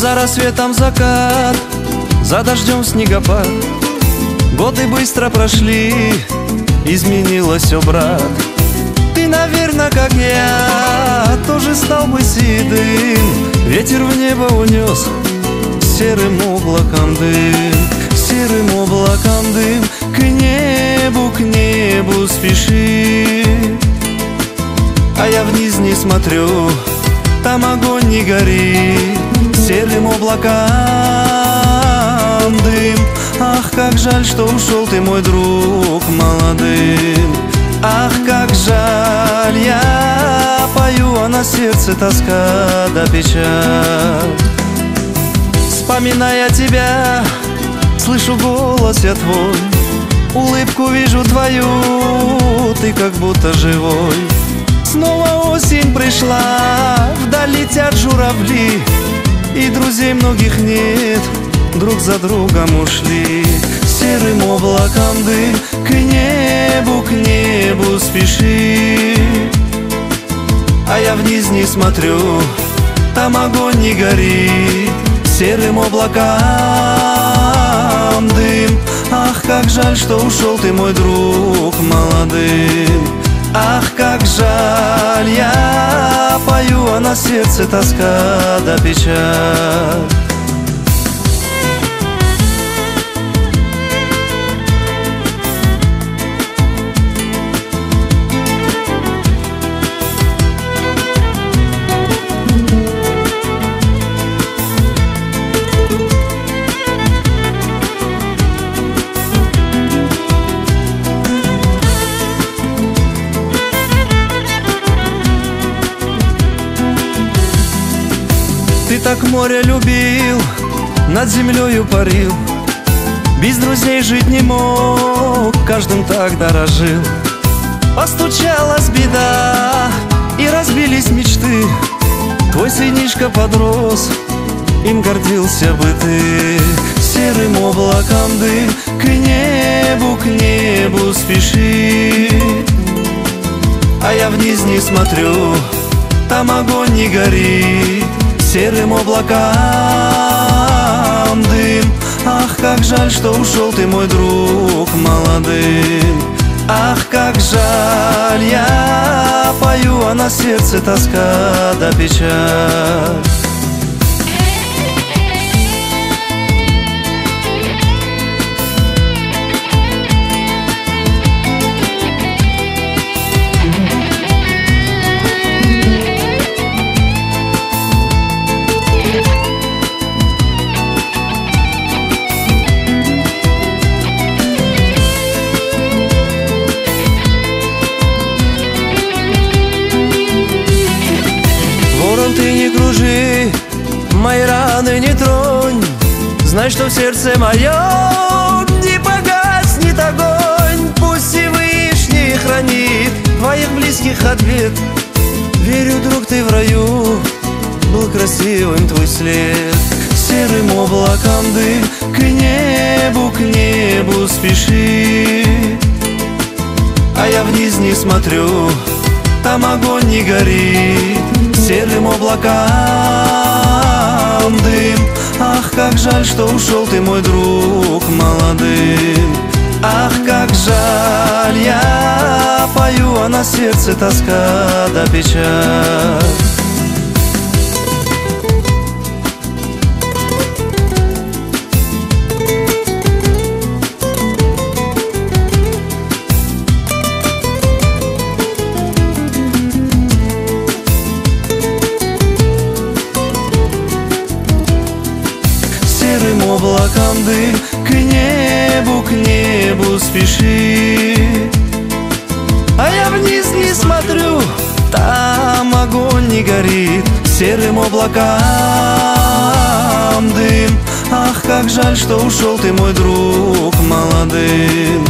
за рассветом закат, за дождем снегопад. Годы быстро прошли, изменилось все, брат. Ты, наверное, как я, тоже стал бы седым. Ветер в небо унес серым облаком дым, серым облаком дым. К небу спеши, а я вниз не смотрю, там огонь не горит. Серым облаком дым. Ах, как жаль, что ушел ты, мой друг, молодым. Ах, как жаль, я пою, а на сердце тоска да печаль. Вспоминая тебя, слышу голос я твой, улыбку вижу твою, ты как будто живой. Снова осень пришла, вдали летят журавли, и друзей многих нет, друг за другом ушли. Серым облаком дым, к небу спеши, а я вниз не смотрю, там огонь не горит. Серым облаком дым. Ах, как жаль, что ушел ты, мой друг, молодым. Ах, как жаль, я пою, а на сердце тоска да печаль. Ты так море любил, над землею парил, без друзей жить не мог, каждым так дорожил. Постучалась беда, и разбились мечты. Твой сынишка подрос, им гордился бы ты. Серым облаком дым, к небу спеши, а я вниз не смотрю, там огонь не горит. Серым облаком дым. Ах, как жаль, что ушел ты, мой друг, молодым. Ах, как жаль, я пою, а на сердце тоска да печаль. Мои раны не тронь, знай, что в сердце моем не погаснет огонь. Пусть Всевышний хранит твоих близких от бед. Верю, друг, ты в раю, был красивым твой след. Серым облаком дым, к небу спеши, а я вниз не смотрю, там огонь не горит. Серым облаком дым. Ах, как жаль, что ушел ты, мой друг, молодым. Ах, как жаль, я пою, а на сердце тоска да печаль. Серым облаком дым, к небу спеши, а я вниз не смотрю, там огонь не горит. Серым облаком дым. Ах, как жаль, что ушел ты, мой друг, молодым.